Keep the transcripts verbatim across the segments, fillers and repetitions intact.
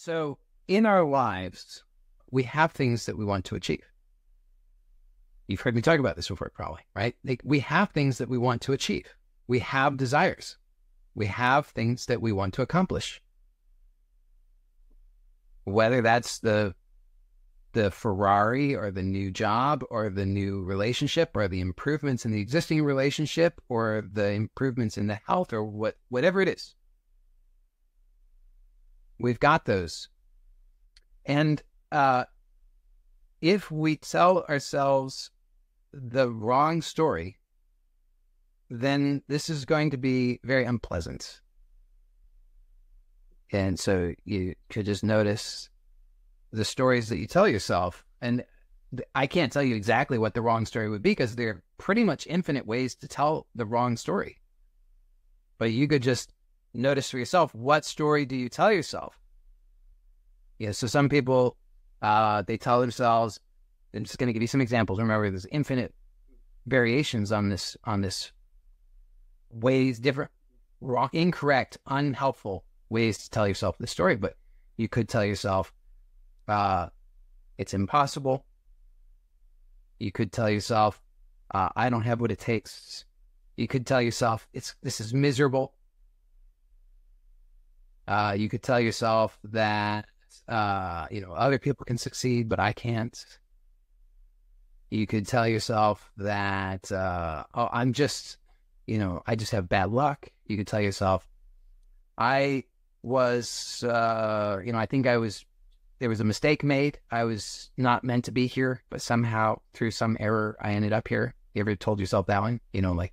So in our lives, we have things that we want to achieve. You've heard me talk about this before, probably, right? Like, we have things that we want to achieve. We have desires. We have things that we want to accomplish. Whether that's the the Ferrari or the new job or the new relationship or the improvements in the existing relationship or the improvements in the health or what, whatever it is. We've got those. And uh, if we tell ourselves the wrong story, then this is going to be very unpleasant. And so you could just notice the stories that you tell yourself. And I can't tell you exactly what the wrong story would be, because there are pretty much infinite ways to tell the wrong story. But you could just notice for yourself, what story do you tell yourself? Yeah, so some people, uh, they tell themselves, I'm just going to give you some examples. Remember, there's infinite variations on this, on this ways, different, wrong, incorrect, unhelpful ways to tell yourself the story. But you could tell yourself, uh, it's impossible. You could tell yourself, uh, I don't have what it takes. You could tell yourself, it's, this is miserable. Uh, you could tell yourself that, uh, you know, other people can succeed, but I can't. You could tell yourself that, uh, oh, I'm just, you know, I just have bad luck. You could tell yourself, I was, uh, you know, I think I was, there was a mistake made. I was not meant to be here, but somehow through some error, I ended up here. You ever told yourself that one? You know, like,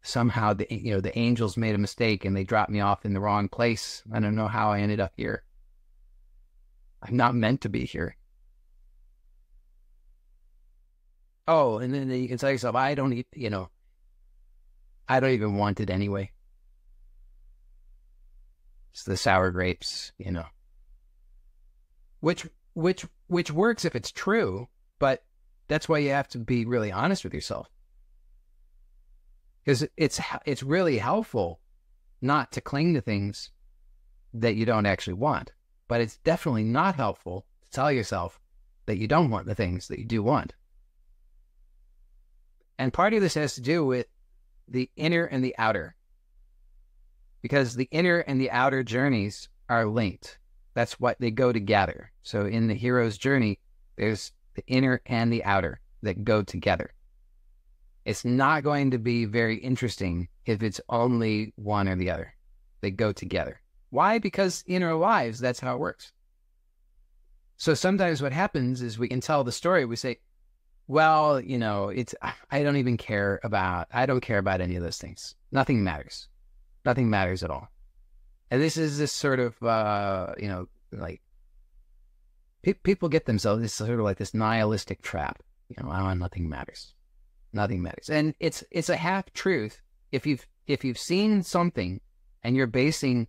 somehow the, you know, the angels made a mistake and they dropped me off in the wrong place. I don't know how I ended up here. I'm not meant to be here. Oh, and then you can tell yourself, I don't, e- you know, I don't even want it anyway. It's the sour grapes, you know, which, which, which works if it's true, but that's why you have to be really honest with yourself. Because it's, it's really helpful not to cling to things that you don't actually want, but it's definitely not helpful to tell yourself that you don't want the things that you do want. And part of this has to do with the inner and the outer, because the inner and the outer journeys are linked. That's what they go together. So in the hero's journey, there's the inner and the outer that go together. It's not going to be very interesting if it's only one or the other. They go together. Why? Because in our lives, that's how it works. So sometimes what happens is we can tell the story. We say, well, you know, it's, I don't even care about, I don't care about any of those things. Nothing matters. Nothing matters at all. And this is this sort of, uh, you know, like pe people get themselves, this sort of like this nihilistic trap, you know, oh, nothing matters. Nothing matters. And it's, it's a half truth. If you've, if you've seen something and you're basing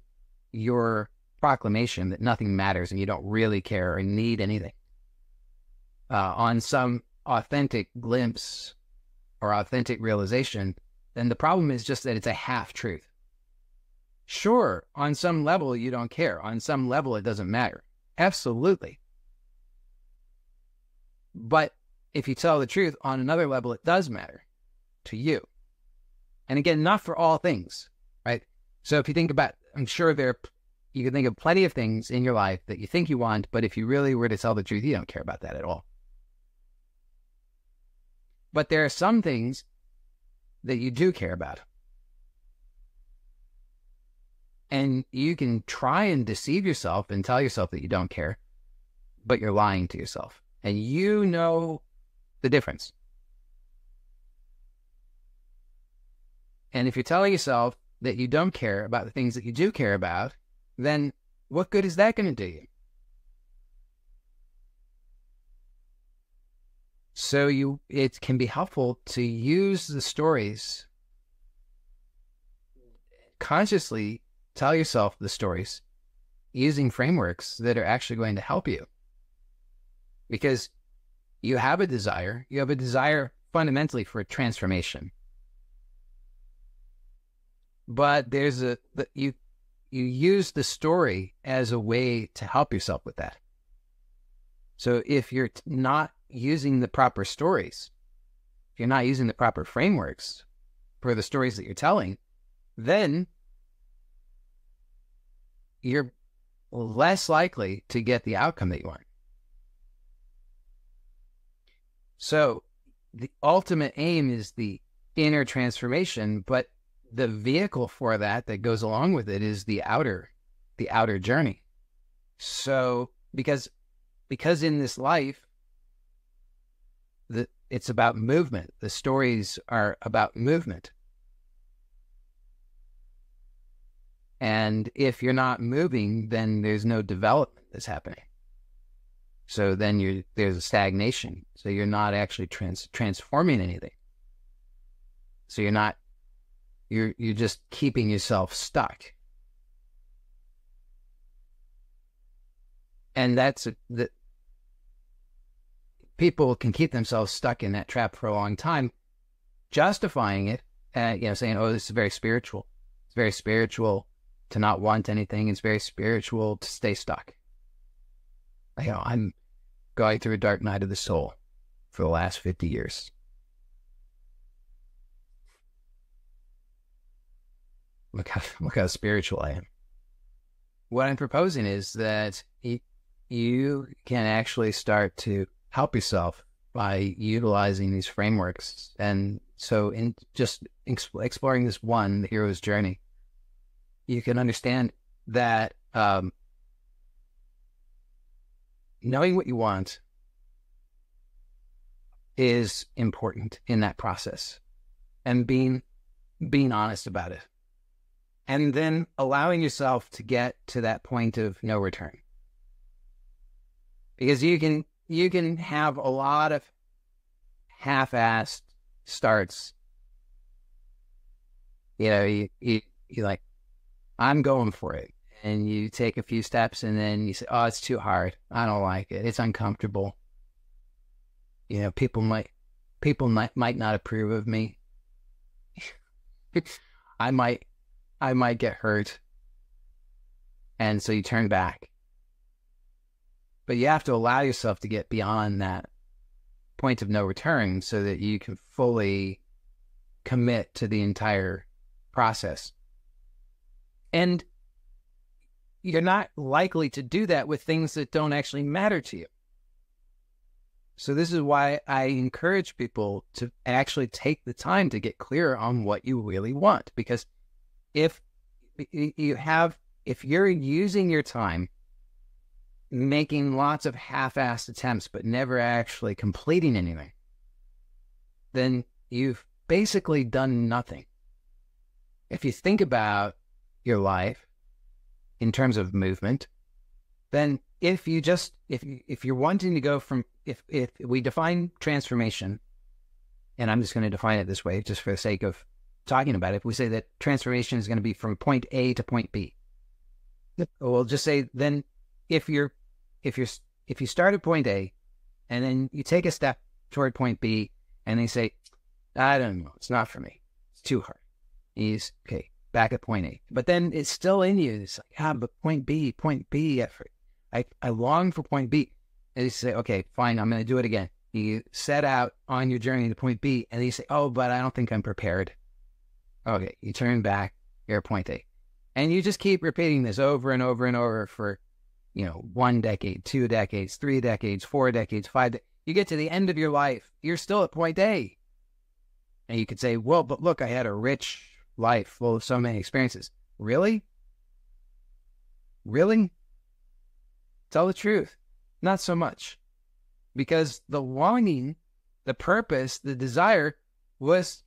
your proclamation that nothing matters and you don't really care or need anything, uh, on some authentic glimpse or authentic realization, then the problem is just that it's a half truth. Sure. On some level, you don't care. On some level, it doesn't matter. Absolutely. But if you tell the truth, on another level, it does matter to you. And again, not for all things, right? So if you think about, I'm sure there, you can think of plenty of things in your life that you think you want, but if you really were to tell the truth, you don't care about that at all. But there are some things that you do care about. And you can try and deceive yourself and tell yourself that you don't care, but you're lying to yourself. And you know the difference. And if you're telling yourself that you don't care about the things that you do care about, then what good is that going to do you? So you, it can be helpful to use the stories, consciously tell yourself the stories using frameworks that are actually going to help you. Because you have a desire, you have a desire fundamentally for a transformation. But there's a, you, you use the story as a way to help yourself with that. So if you're not using the proper stories, if you're not using the proper frameworks for the stories that you're telling, then you're less likely to get the outcome that you want. So the ultimate aim is the inner transformation, but the vehicle for that that goes along with it is the outer, the outer journey. So because, because in this life, the, it's about movement. The stories are about movement. And if you're not moving, then there's no development that's happening. So then you're, there's a stagnation. So you're not actually trans, transforming anything. So you're not, you're, you're just keeping yourself stuck. And that's, that people can keep themselves stuck in that trap for a long time, justifying it, uh, you know, saying, oh, this is very spiritual. It's very spiritual to not want anything. It's very spiritual to stay stuck. You know, I'm going through a dark night of the soul for the last fifty years. Look how, look how spiritual I am. What I'm proposing is that it, you can actually start to help yourself by utilizing these frameworks. And so in just exp exploring this one, the hero's journey, you can understand that, um, knowing what you want is important in that process, and being, being honest about it. And then allowing yourself to get to that point of no return. Because you can, you can have a lot of half-assed starts. You know, you, you, you're like, I'm going for it. And you take a few steps and then you say, oh, it's too hard. I don't like it. It's uncomfortable. You know, people might, people might, might not approve of me. I might, I might get hurt. And so you turn back. But you have to allow yourself to get beyond that point of no return so that you can fully commit to the entire process. And you're not likely to do that with things that don't actually matter to you. So this is why I encourage people to actually take the time to get clear on what you really want. Because if you have, if you're using your time making lots of half-assed attempts, but never actually completing anything, then you've basically done nothing. If you think about your life in terms of movement, then if you just, if, you, if you're wanting to go from, if, if we define transformation, and I'm just going to define it this way, just for the sake of talking about it, if we say that transformation is going to be from point A to point B, we'll just say, then if you're, if you're, if you start at point A and then you take a step toward point B and they say, I don't know, it's not for me. It's too hard. He's okay. Back at point A, but then it's still in you. It's like, ah, but point B, point B, I, I, I long for point B. And you say, okay, fine, I'm going to do it again. You set out on your journey to point B, and you say, oh, but I don't think I'm prepared. Okay, you turn back, you're at point A. And you just keep repeating this over and over and over for, you know, one decade, two decades, three decades, four decades, five decades. You get to the end of your life, you're still at point A. And you could say, well, but look, I had a rich life full of so many experiences. Really? Really? Tell the truth. Not so much. Because the longing, the purpose, the desire was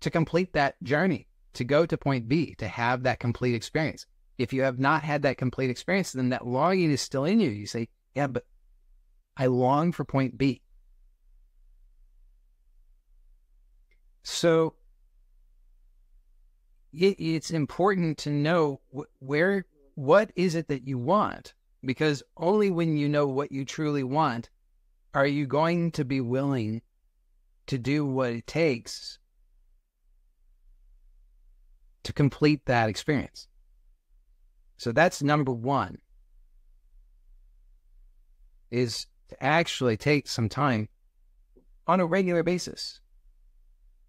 to complete that journey, to go to point B, to have that complete experience. If you have not had that complete experience, then that longing is still in you. You say, yeah, but I long for point B. So it's important to know where, what is it that you want? Because only when you know what you truly want are you going to be willing to do what it takes to complete that experience. So that's number one, is to actually take some time on a regular basis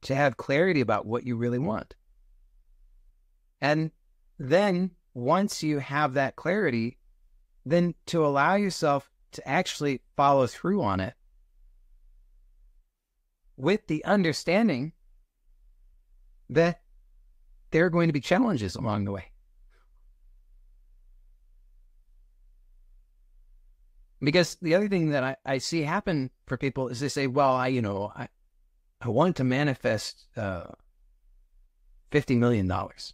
to have clarity about what you really want. And then once you have that clarity, then to allow yourself to actually follow through on it with the understanding that there are going to be challenges along the way. Because the other thing that I, I see happen for people is they say, well, I, you know, I, I want to manifest uh, fifty million dollars.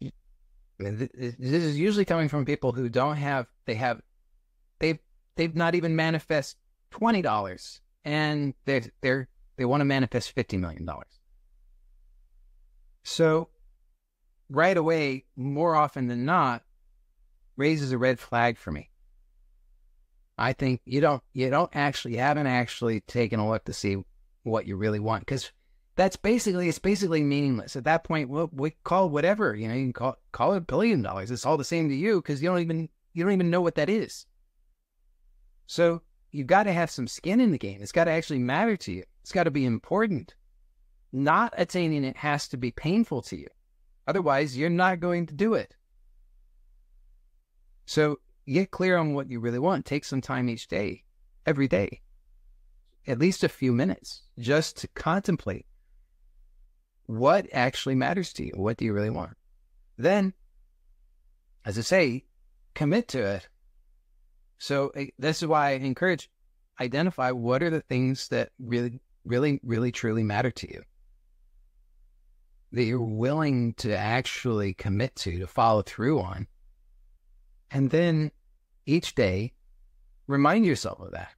And th this is usually coming from people who don't have, they have, they've, they've not even manifest twenty dollars, and they're, they're, they want to manifest fifty million dollars. So right away, more often than not, raises a red flag for me. I think you don't, you don't actually, you haven't actually taken a look to see what you really want. Cause that's basically, it's basically meaningless at that point. We'll, we call whatever, you know, you can call, call it a billion dollars. It's all the same to you. Cause you don't even, you don't even know what that is. So you've got to have some skin in the game. It's got to actually matter to you. It's got to be important. Not attaining it has to be painful to you. Otherwise you're not going to do it. So get clear on what you really want. Take some time each day, every day, at least a few minutes, just to contemplate what actually matters to you. What do you really want? Then, as I say, commit to it. So this is why I encourage, identify what are the things that really, really, really, truly matter to you, that you're willing to actually commit to, to follow through on. And then each day, remind yourself of that.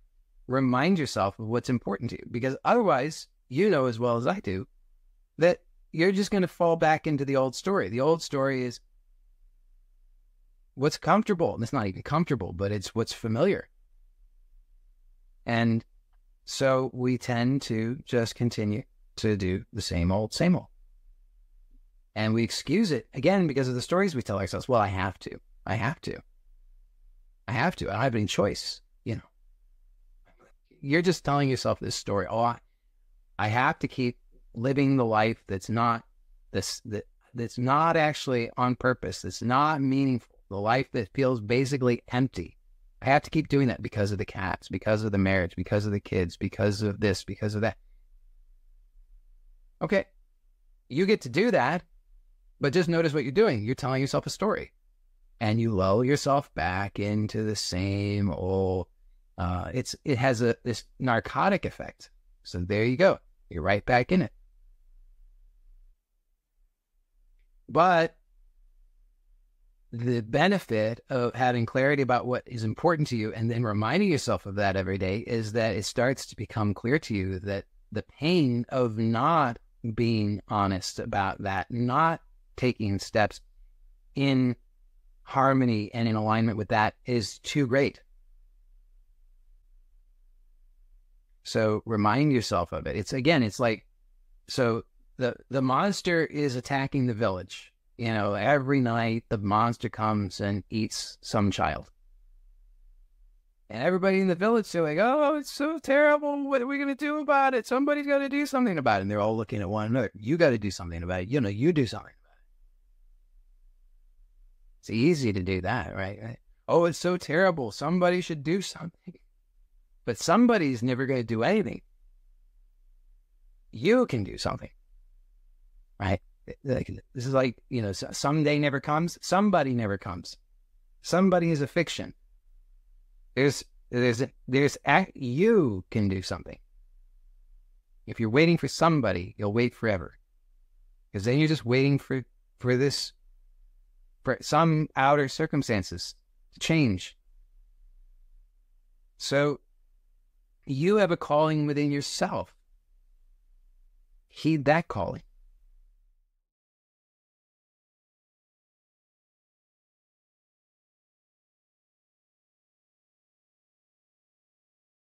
Remind yourself of what's important to you, because otherwise, you know as well as I do, that you're just going to fall back into the old story. The old story is what's comfortable. And it's not even comfortable, but it's what's familiar. And so we tend to just continue to do the same old, same old. And we excuse it again because of the stories we tell ourselves. Well, I have to. I have to. I have to. I don't have any choice. You know, you're just telling yourself this story. Oh, I, I have to keep living the life that's not this that that's not actually on purpose. That's not meaningful. The life that feels basically empty. I have to keep doing that because of the cats, because of the marriage, because of the kids, because of this, because of that. Okay, you get to do that, but just notice what you're doing. You're telling yourself a story. And you lull yourself back into the same old, uh, it's, it has a, this narcotic effect. So there you go. You're right back in it. But the benefit of having clarity about what is important to you and then reminding yourself of that every day is that it starts to become clear to you that the pain of not being honest about that, not taking steps in harmony and in alignment with that, is too great. So remind yourself of it. It's again, it's like, so the, the monster is attacking the village. You know, every night the monster comes and eats some child. And everybody in the village, they're like, oh, it's so terrible. What are we going to do about it? Somebody's got to do something about it. And they're all looking at one another. You got to do something about it. You know, you do something. It's easy to do that, right? right? Oh, it's so terrible. Somebody should do something. But somebody's never going to do anything. You can do something, right? This is like, you know, someday never comes. Somebody never comes. Somebody is a fiction. There's, there's, there's, you can do something. If you're waiting for somebody, you'll wait forever. Because then you're just waiting for, for this, for some outer circumstances to change. So you have a calling within yourself. Heed that calling.